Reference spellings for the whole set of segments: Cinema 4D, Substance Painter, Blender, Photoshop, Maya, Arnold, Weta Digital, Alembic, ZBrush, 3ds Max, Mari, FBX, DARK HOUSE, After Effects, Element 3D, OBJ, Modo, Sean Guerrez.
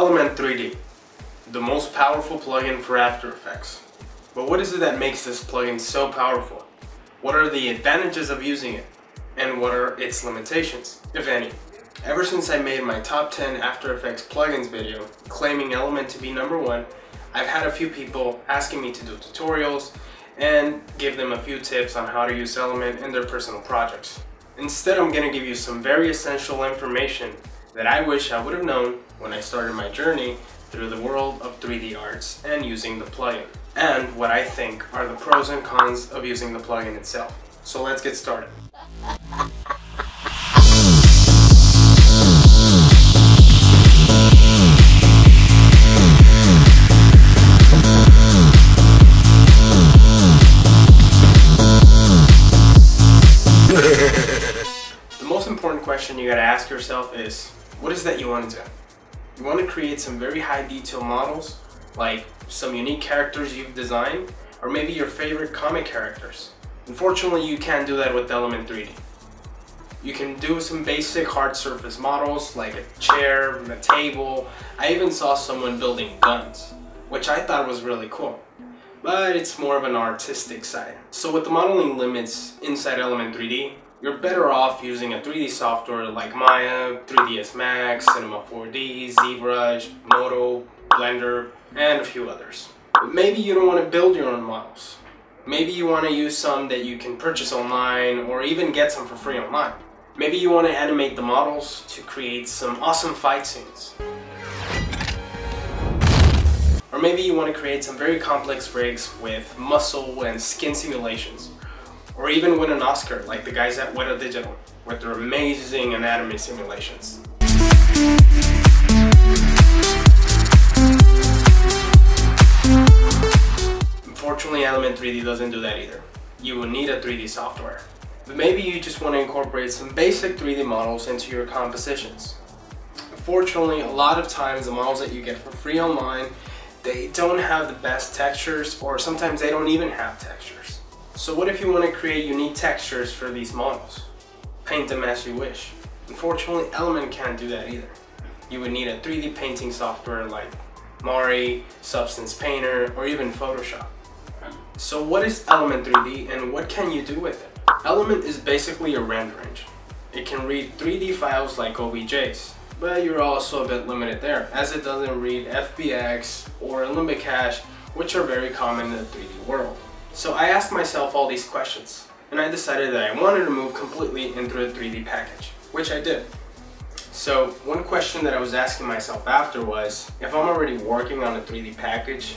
Element 3D, the most powerful plugin for After Effects. But what is it that makes this plugin so powerful? What are the advantages of using it? And what are its limitations, if any? Ever since I made my top 10 After Effects plugins video claiming Element to be number 1, I've had a few people asking me to do tutorials and give them a few tips on how to use Element in their personal projects. Instead, I'm going to give you some very essential information that I wish I would have known when I started my journey through the world of 3D arts and using the plugin, and what I think are the pros and cons of using the plugin itself. So let's get started. The most important question you gotta ask yourself is, what is that you want to do? You want to create some very high detail models, like some unique characters you've designed, or maybe your favorite comic characters. Unfortunately, you can't do that with Element 3D. You can do some basic hard surface models, like a chair, a table. I even saw someone building guns, which I thought was really cool. But it's more of an artistic side. So with the modeling limits inside Element 3D, you're better off using a 3D software like Maya, 3ds Max, Cinema 4D, ZBrush, Modo, Blender, and a few others. But maybe you don't want to build your own models. Maybe you want to use some that you can purchase online or even get some for free online. Maybe you want to animate the models to create some awesome fight scenes. Or maybe you want to create some very complex rigs with muscle and skin simulations. Or even win an Oscar, like the guys at Weta Digital, with their amazing anatomy simulations. Unfortunately, Element 3D doesn't do that either. You will need a 3D software. But maybe you just want to incorporate some basic 3D models into your compositions. Unfortunately, a lot of times the models that you get for free online, they don't have the best textures, or sometimes they don't even have textures. So what if you want to create unique textures for these models? Paint them as you wish. Unfortunately, Element can't do that either. You would need a 3D painting software like Mari, Substance Painter, or even Photoshop. So what is Element 3D and what can you do with it? Element is basically a render engine. It can read 3D files like OBJs, but you're also a bit limited there, as it doesn't read FBX or Alembic cache, which are very common in the 3D world. So I asked myself all these questions, and I decided that I wanted to move completely into a 3D package, which I did. So one question that I was asking myself after was, if I'm already working on a 3D package,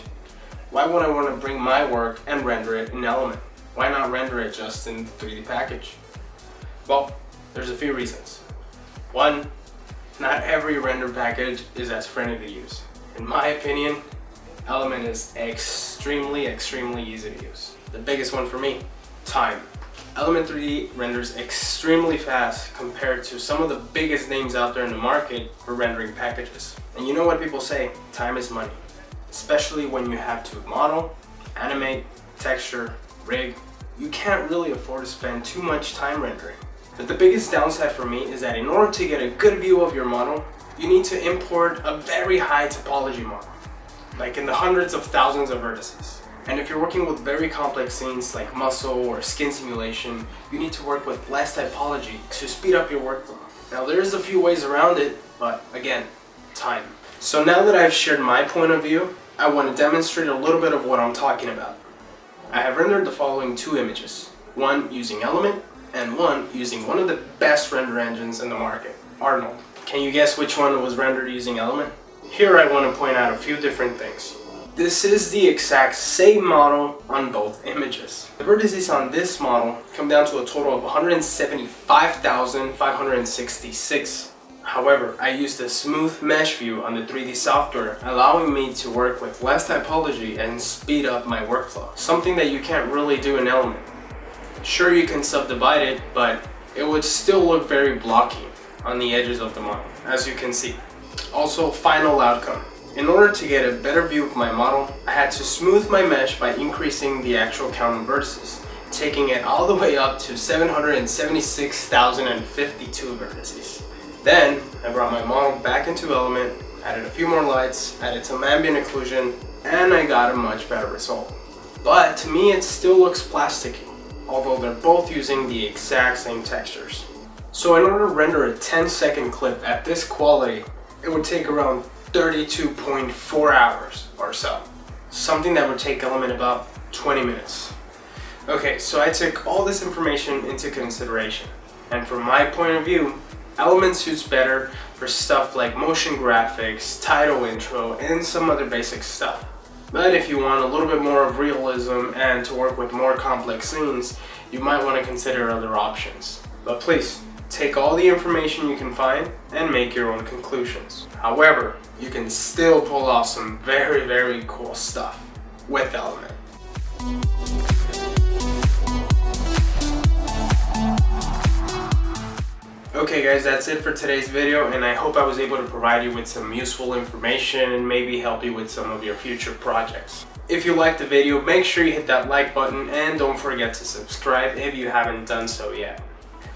why would I want to bring my work and render it in Element? Why not render it just in the 3D package? Well, there's a few reasons. One, not every render package is as friendly to use. In my opinion, Element is extremely easy to use. The biggest one for me, time. Element 3D renders extremely fast compared to some of the biggest names out there in the market for rendering packages. And you know what people say, time is money. Especially when you have to model, animate, texture, rig. You can't really afford to spend too much time rendering. But the biggest downside for me is that in order to get a good view of your model, you need to import a very high topology model, like in the hundreds of thousands of vertices. And if you're working with very complex scenes like muscle or skin simulation, you need to work with less typology to speed up your workflow. Now there's a few ways around it, but again, time. So now that I've shared my point of view, I want to demonstrate a little bit of what I'm talking about. I have rendered the following two images, one using Element and one using one of the best render engines in the market, Arnold. Can you guess which one was rendered using Element? Here I want to point out a few different things. This is the exact same model on both images. The vertices on this model come down to a total of 175,566. However, I used a smooth mesh view on the 3D software, allowing me to work with less typology and speed up my workflow. Something that you can't really do in Element. Sure, you can subdivide it, but it would still look very blocky on the edges of the model, as you can see. Also, final outcome. In order to get a better view of my model, I had to smooth my mesh by increasing the actual count of vertices, taking it all the way up to 776,052 vertices. Then, I brought my model back into Element added a few more lights, added some ambient occlusion, and I got a much better result. But to me it still looks plasticky, although they're both using the exact same textures. So in order to render a 10-second clip at this quality, it would take around 32.4 hours or so. Something that would take Element about 20 minutes. Okay, so I took all this information into consideration, and from my point of view, Element suits better for stuff like motion graphics, title intro, and some other basic stuff. But if you want a little bit more of realism and to work with more complex scenes, you might want to consider other options. But please, take all the information you can find and make your own conclusions. However, you can still pull off some very, very cool stuff with Element. Okay guys, that's it for today's video, and I hope I was able to provide you with some useful information and maybe help you with some of your future projects. If you liked the video, make sure you hit that like button, and don't forget to subscribe if you haven't done so yet.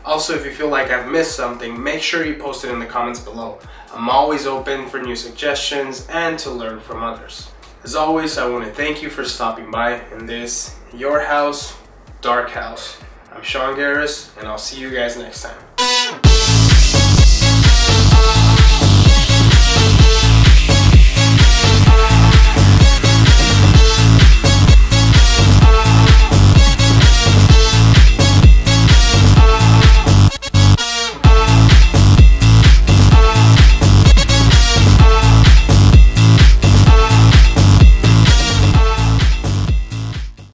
Also, if you feel like I've missed something, make sure you post it in the comments below. I'm always open for new suggestions and to learn from others. As always, I want to thank you for stopping by in this, Your House, Dark House. I'm Sean Guerrez, and I'll see you guys next time.